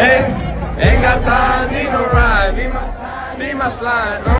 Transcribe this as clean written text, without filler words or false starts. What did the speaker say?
Ain't got time, need no rhyme, be my slime.